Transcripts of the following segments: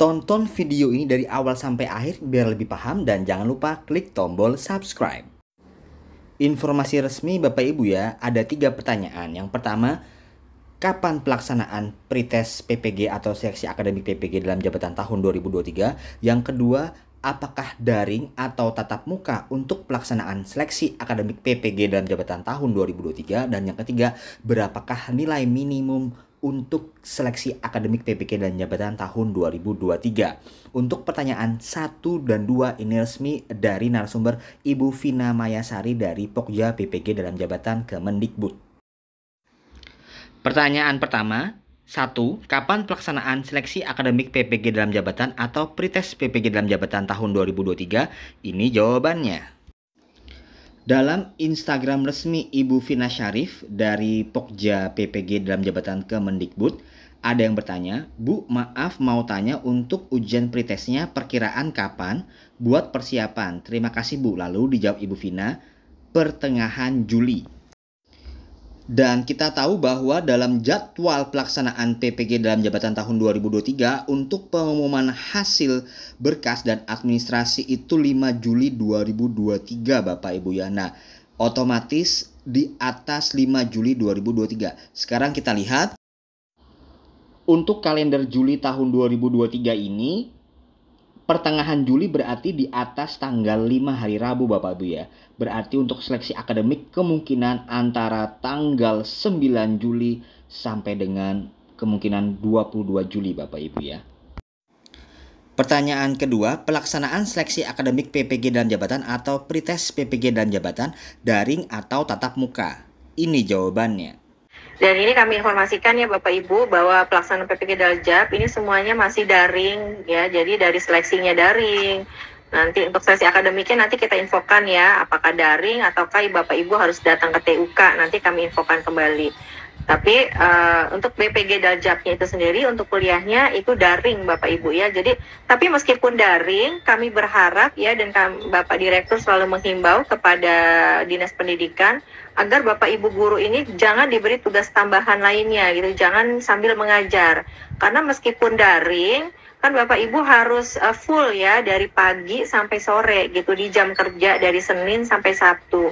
Tonton video ini dari awal sampai akhir biar lebih paham dan jangan lupa klik tombol subscribe. Informasi resmi Bapak Ibu ya, ada 3 pertanyaan. Yang pertama, kapan pelaksanaan pretest PPG atau seleksi akademik PPG dalam jabatan tahun 2023? Yang kedua, apakah daring atau tatap muka untuk pelaksanaan seleksi akademik PPG dalam jabatan tahun 2023? Dan yang ketiga, berapakah nilai minimum untuk seleksi akademik PPG dan jabatan tahun 2023. Untuk pertanyaan 1 dan 2 ini resmi dari narasumber Ibu Vina Mayasari dari Pokja PPG dalam jabatan Kemendikbud. Pertanyaan pertama, 1. Kapan pelaksanaan seleksi akademik PPG dalam jabatan atau pretest PPG dalam jabatan tahun 2023? Ini jawabannya. Dalam Instagram resmi Ibu Vina Sharif dari Pokja PPG dalam jabatan Kemendikbud, ada yang bertanya, "Bu, maaf mau tanya untuk ujian pretestnya perkiraan kapan buat persiapan?" Terima kasih, Bu. Lalu dijawab Ibu Vina, "Pertengahan Juli." Dan kita tahu bahwa dalam jadwal pelaksanaan PPG dalam jabatan tahun 2023 untuk pengumuman hasil berkas dan administrasi itu 5 Juli 2023 Bapak Ibu ya. Nah, otomatis di atas 5 Juli 2023. Sekarang kita lihat untuk kalender Juli tahun 2023 ini, pertengahan Juli berarti di atas tanggal 5 hari Rabu Bapak Ibu ya. Berarti untuk seleksi akademik kemungkinan antara tanggal 9 Juli sampai dengan kemungkinan 22 Juli Bapak Ibu ya. Pertanyaan kedua, pelaksanaan seleksi akademik PPG dan jabatan atau pretest PPG dan jabatan daring atau tatap muka. Ini jawabannya. Dan ini kami informasikan ya Bapak Ibu bahwa pelaksanaan PPG Daljab ini semuanya masih daring ya. Jadi dari seleksinya daring. Nanti untuk seleksi akademiknya nanti kita infokan ya apakah daring ataukah Bapak Ibu harus datang ke TUK. Nanti kami infokan kembali. Tapi untuk PPG Daljabnya itu sendiri untuk kuliahnya itu daring Bapak Ibu ya. Jadi tapi meskipun daring kami berharap ya dan Bapak Direktur selalu menghimbau kepada Dinas Pendidikan agar Bapak Ibu guru ini jangan diberi tugas tambahan lainnya gitu, jangan sambil mengajar. Karena meskipun daring, kan Bapak Ibu harus full ya dari pagi sampai sore gitu di jam kerja dari Senin sampai Sabtu.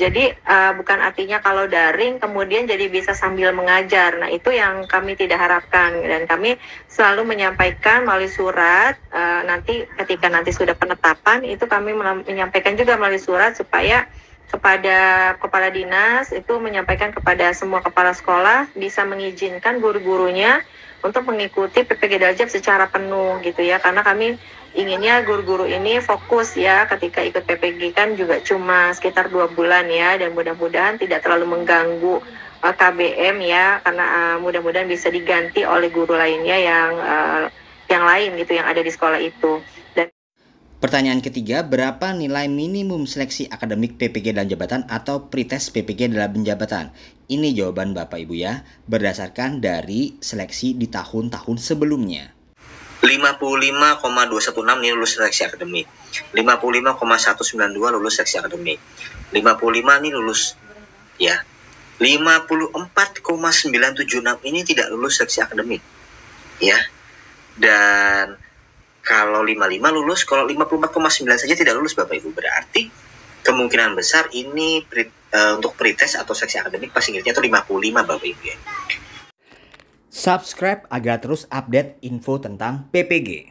Jadi bukan artinya kalau daring kemudian jadi bisa sambil mengajar. Nah, itu yang kami tidak harapkan dan kami selalu menyampaikan melalui surat nanti ketika nanti sudah penetapan itu kami menyampaikan juga melalui surat supaya kepada kepala dinas itu menyampaikan kepada semua kepala sekolah bisa mengizinkan guru-gurunya untuk mengikuti PPG Daljab secara penuh gitu ya, karena kami inginnya guru-guru ini fokus ya ketika ikut PPG kan juga cuma sekitar 2 bulan ya, dan mudah-mudahan tidak terlalu mengganggu KBM ya, karena mudah-mudahan bisa diganti oleh guru lainnya yang lain gitu yang ada di sekolah itu. Dan pertanyaan ketiga, berapa nilai minimum seleksi akademik PPG dalam jabatan atau pretest PPG dalam jabatan? Ini jawaban Bapak Ibu ya, berdasarkan dari seleksi di tahun-tahun sebelumnya. 55,216 ini lulus seleksi akademik. 55,192 lulus seleksi akademik. 55 ini lulus ya. 54,976 ini tidak lulus seleksi akademik. Ya. Dan kalau 55 lulus, kalau 54,9 saja tidak lulus Bapak Ibu, berarti kemungkinan besar ini untuk pretest atau seleksi akademik pas Inggrisnya itu 55 Bapak Ibu ya. Subscribe agar terus update info tentang PPG.